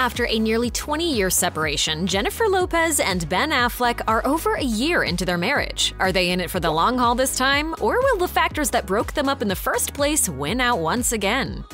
After a nearly 20-year separation, Jennifer Lopez and Ben Affleck are over a year into their marriage. Are they in it for the long haul this time, or will the factors that broke them up in the first place win out once again?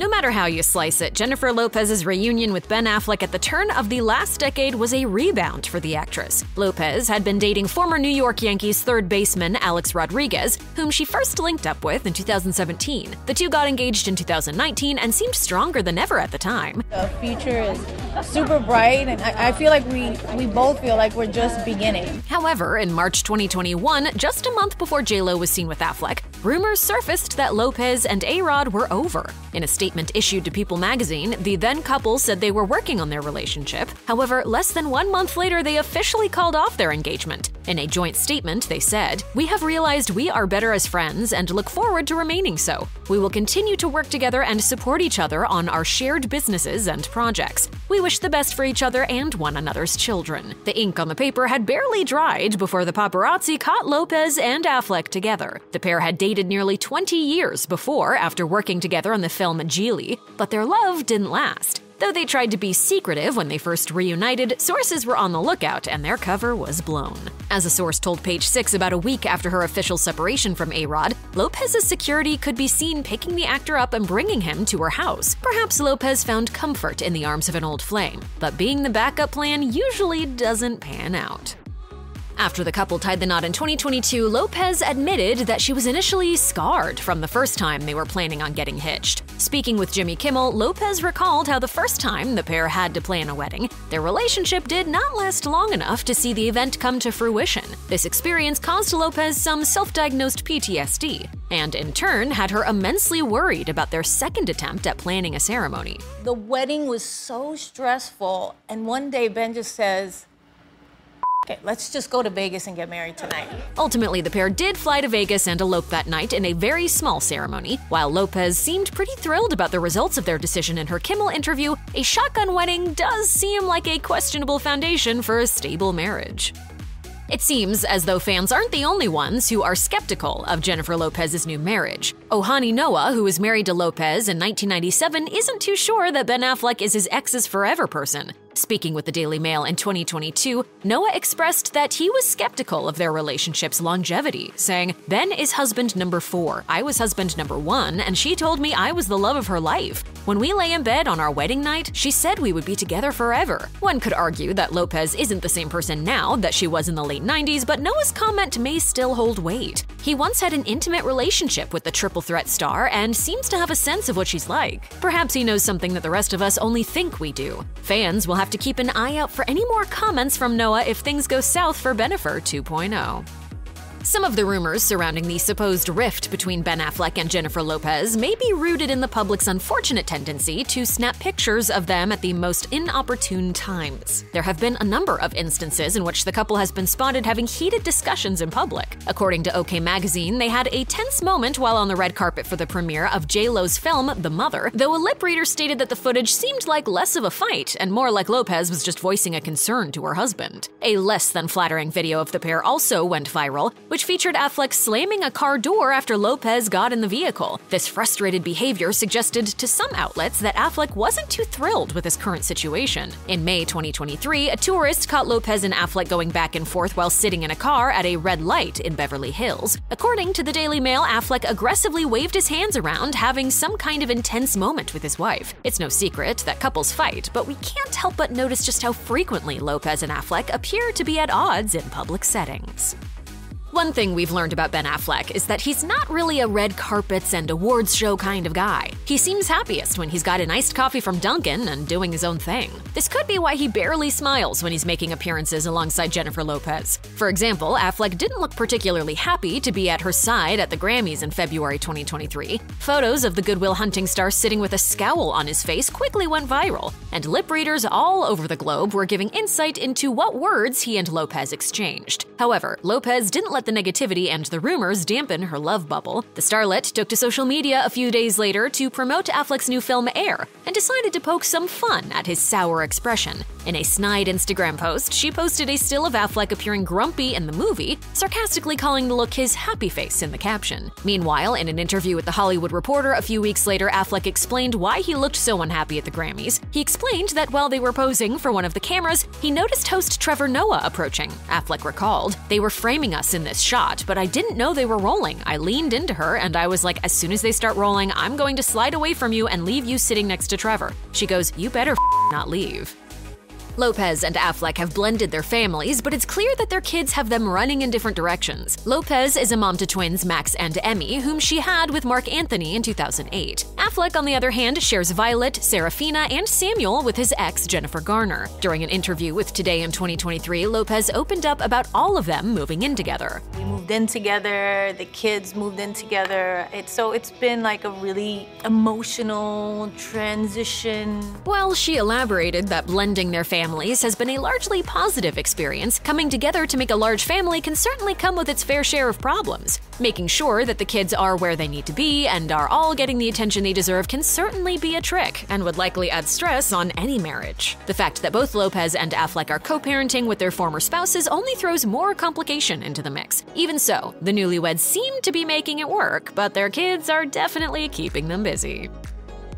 No matter how you slice it, Jennifer Lopez's reunion with Ben Affleck at the turn of the last decade was a rebound for the actress. Lopez had been dating former New York Yankees third baseman Alex Rodriguez, whom she first linked up with in 2017. The two got engaged in 2019 and seemed stronger than ever at the time. The future is super bright, and I feel like we both feel like we're just beginning. However, in March 2021, just a month before J.Lo was seen with Affleck, rumors surfaced that Lopez and A-Rod were over. In a statement issued to People magazine, the then couple said they were working on their relationship. However, less than 1 month later, they officially called off their engagement. In a joint statement, they said, "We have realized we are better as friends and look forward to remaining so. We will continue to work together and support each other on our shared businesses and projects. We wish the best for each other and one another's children." The ink on the paper had barely dried before the paparazzi caught Lopez and Affleck together. The pair had dated nearly 20 years before, after working together on the film Gigli, but their love didn't last. Though they tried to be secretive when they first reunited, sources were on the lookout and their cover was blown. As a source told Page Six about a week after her official separation from A-Rod, Lopez's security could be seen picking the actor up and bringing him to her house. Perhaps Lopez found comfort in the arms of an old flame, but being the backup plan usually doesn't pan out. After the couple tied the knot in 2022, Lopez admitted that she was initially scarred from the first time they were planning on getting hitched. Speaking with Jimmy Kimmel, Lopez recalled how the first time the pair had to plan a wedding, their relationship did not last long enough to see the event come to fruition. This experience caused Lopez some self-diagnosed PTSD, and in turn had her immensely worried about their second attempt at planning a ceremony. The wedding was so stressful, and one day Ben just says, "Okay, let's just go to Vegas and get married tonight." Ultimately, the pair did fly to Vegas and elope that night in a very small ceremony. While Lopez seemed pretty thrilled about the results of their decision in her Kimmel interview, a shotgun wedding does seem like a questionable foundation for a stable marriage. It seems as though fans aren't the only ones who are skeptical of Jennifer Lopez's new marriage. Ojani Noa, who was married to Lopez in 1997, isn't too sure that Ben Affleck is his ex's forever person. Speaking with the Daily Mail in 2022, Noah expressed that he was skeptical of their relationship's longevity, saying, "Ben is husband number 4, I was husband number 1, and she told me I was the love of her life. When we lay in bed on our wedding night, she said we would be together forever." One could argue that Lopez isn't the same person now that she was in the late 90s, but Noah's comment may still hold weight. He once had an intimate relationship with the triple threat star and seems to have a sense of what she's like. Perhaps he knows something that the rest of us only think we do. Fans will have to keep an eye out for any more comments from Noah if things go south for Bennifer 2.0. Some of the rumors surrounding the supposed rift between Ben Affleck and Jennifer Lopez may be rooted in the public's unfortunate tendency to snap pictures of them at the most inopportune times. There have been a number of instances in which the couple has been spotted having heated discussions in public. According to OK Magazine, they had a tense moment while on the red carpet for the premiere of J.Lo's film The Mother, though a lip reader stated that the footage seemed like less of a fight and more like Lopez was just voicing a concern to her husband. A less than flattering video of the pair also went viral, which featured Affleck slamming a car door after Lopez got in the vehicle. This frustrated behavior suggested to some outlets that Affleck wasn't too thrilled with his current situation. In May 2023, a tourist caught Lopez and Affleck going back and forth while sitting in a car at a red light in Beverly Hills. According to the Daily Mail, Affleck aggressively waved his hands around, having some kind of intense moment with his wife. It's no secret that couples fight, but we can't help but notice just how frequently Lopez and Affleck appear to be at odds in public settings. One thing we've learned about Ben Affleck is that he's not really a red carpets and awards show kind of guy. He seems happiest when he's got an iced coffee from Dunkin' and doing his own thing. This could be why he barely smiles when he's making appearances alongside Jennifer Lopez. For example, Affleck didn't look particularly happy to be at her side at the Grammys in February 2023. Photos of the Goodwill Hunting star sitting with a scowl on his face quickly went viral, and lip readers all over the globe were giving insight into what words he and Lopez exchanged. However, Lopez didn't let let the negativity and the rumors dampen her love bubble. The starlet took to social media a few days later to promote Affleck's new film Air and decided to poke some fun at his sour expression. In a snide Instagram post, she posted a still of Affleck appearing grumpy in the movie, sarcastically calling the look his happy face in the caption. Meanwhile, in an interview with The Hollywood Reporter a few weeks later, Affleck explained why he looked so unhappy at the Grammys. He explained that while they were posing for one of the cameras, he noticed host Trevor Noa approaching. Affleck recalled, "They were framing us in this shot, but I didn't know they were rolling. I leaned into her and I was like, as soon as they start rolling, I'm going to slide away from you and leave you sitting next to Trevor." She goes, "You better not leave." Lopez and Affleck have blended their families, but it's clear that their kids have them running in different directions. Lopez is a mom to twins Max and Emmy, whom she had with Mark Anthony in 2008. Affleck, on the other hand, shares Violet, Serafina, and Samuel with his ex, Jennifer Garner. During an interview with Today in 2023, Lopez opened up about all of them moving in together. We moved in together, the kids moved in together, so it's been like a really emotional transition. Well, she elaborated that blending their families has been a largely positive experience. Coming together to make a large family can certainly come with its fair share of problems. Making sure that the kids are where they need to be and are all getting the attention they deserve can certainly be a trick and would likely add stress on any marriage. The fact that both Lopez and Affleck are co-parenting with their former spouses only throws more complication into the mix. Even so, the newlyweds seem to be making it work, but their kids are definitely keeping them busy.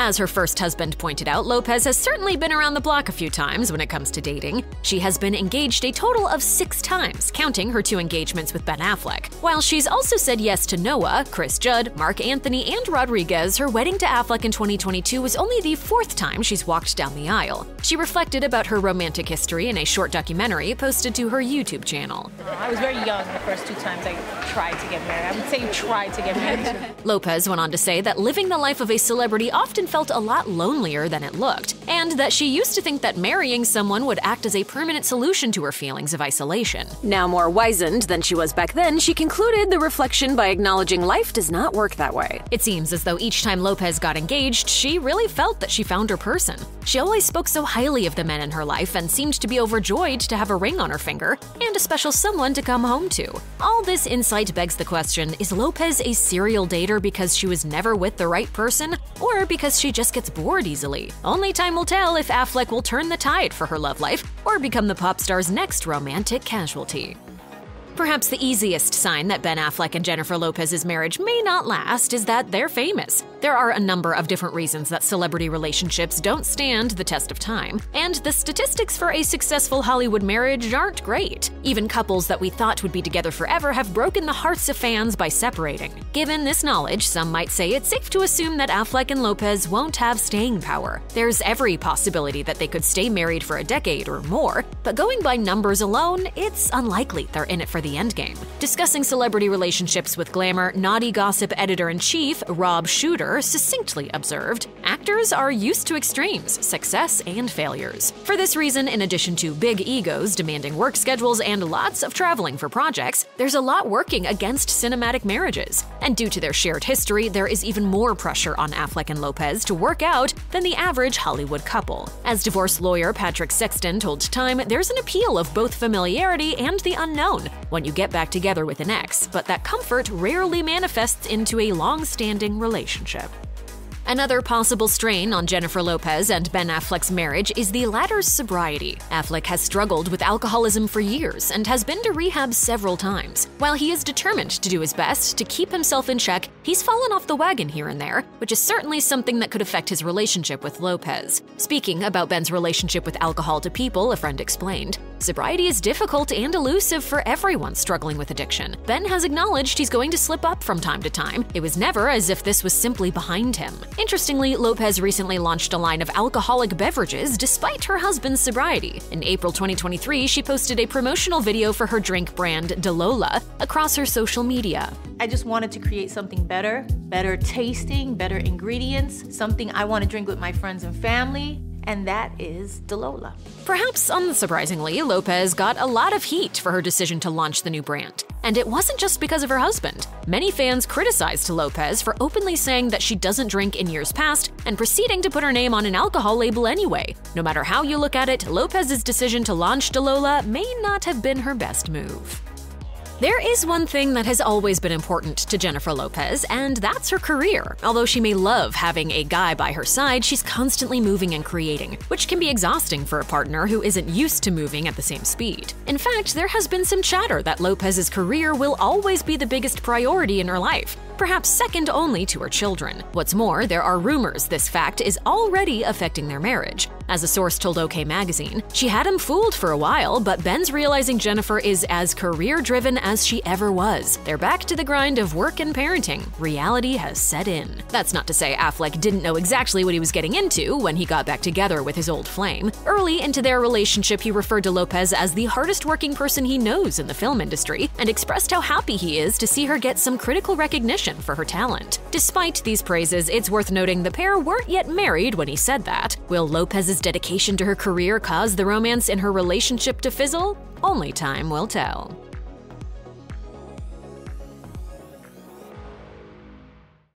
As her first husband pointed out, Lopez has certainly been around the block a few times when it comes to dating. She has been engaged a total of 6 times, counting her 2 engagements with Ben Affleck. While she's also said yes to Noah, Chris Judd, Mark Anthony, and Rodriguez, her wedding to Affleck in 2022 was only the 4th time she's walked down the aisle. She reflected about her romantic history in a short documentary posted to her YouTube channel. I was very young the first 2 times I tried to get married. I would say tried to get married. Lopez went on to say that living the life of a celebrity often felt a lot lonelier than it looked, and that she used to think that marrying someone would act as a permanent solution to her feelings of isolation. Now more wizened than she was back then, she concluded the reflection by acknowledging life does not work that way. It seems as though each time Lopez got engaged, she really felt that she found her person. She always spoke so highly of the men in her life and seemed to be overjoyed to have a ring on her finger and a special someone to come home to. All this insight begs the question, is Lopez a serial dater because she was never with the right person, or because she just gets bored easily? Only time will tell if Affleck will turn the tide for her love life or become the pop star's next romantic casualty. Perhaps the easiest sign that Ben Affleck and Jennifer Lopez's marriage may not last is that they're famous. There are a number of different reasons that celebrity relationships don't stand the test of time, and the statistics for a successful Hollywood marriage aren't great. Even couples that we thought would be together forever have broken the hearts of fans by separating. Given this knowledge, some might say it's safe to assume that Affleck and Lopez won't have staying power. There's every possibility that they could stay married for a decade or more, but going by numbers alone, it's unlikely they're in it for the endgame. Discussing celebrity relationships with Glamour, Naughty Gossip editor-in-chief Rob Shooter succinctly observed, actors are used to extremes, success and failures. For this reason, in addition to big egos demanding work schedules and lots of traveling for projects, there's a lot working against cinematic marriages. And due to their shared history, there is even more pressure on Affleck and Lopez to work out than the average Hollywood couple. As divorce lawyer Patrick Sexton told Time, there's an appeal of both familiarity and the unknown when you get back together with an ex, but that comfort rarely manifests into a long-standing relationship. Another possible strain on Jennifer Lopez and Ben Affleck's marriage is the latter's sobriety. Affleck has struggled with alcoholism for years and has been to rehab several times. While he is determined to do his best to keep himself in check, he's fallen off the wagon here and there, which is certainly something that could affect his relationship with Lopez. Speaking about Ben's relationship with alcohol to people, a friend explained, "Sobriety is difficult and elusive for everyone struggling with addiction. Ben has acknowledged he's going to slip up from time to time. It was never as if this was simply behind him." Interestingly, Lopez recently launched a line of alcoholic beverages despite her husband's sobriety. In April 2023, she posted a promotional video for her drink brand Delola across her social media. "I just wanted to create something better, better tasting, better ingredients, something I want to drink with my friends and family. And that is Delola." Perhaps unsurprisingly, Lopez got a lot of heat for her decision to launch the new brand. And it wasn't just because of her husband. Many fans criticized Lopez for openly saying that she doesn't drink in years past and proceeding to put her name on an alcohol label anyway. No matter how you look at it, Lopez's decision to launch Delola may not have been her best move. There is one thing that has always been important to Jennifer Lopez, and that's her career. Although she may love having a guy by her side, she's constantly moving and creating, which can be exhausting for a partner who isn't used to moving at the same speed. In fact, there has been some chatter that Lopez's career will always be the biggest priority in her life, perhaps second only to her children. What's more, there are rumors this fact is already affecting their marriage. As a source told OK Magazine, she had him fooled for a while, but Ben's realizing Jennifer is as career-driven as she ever was. They're back to the grind of work and parenting. Reality has set in. That's not to say Affleck didn't know exactly what he was getting into when he got back together with his old flame. Early into their relationship, he referred to Lopez as the hardest-working person he knows in the film industry and expressed how happy he is to see her get some critical recognition for her talent. Despite these praises, it's worth noting the pair weren't yet married when he said that. Will Lopez's dedication to her career caused the romance in her relationship to fizzle? Only time will tell.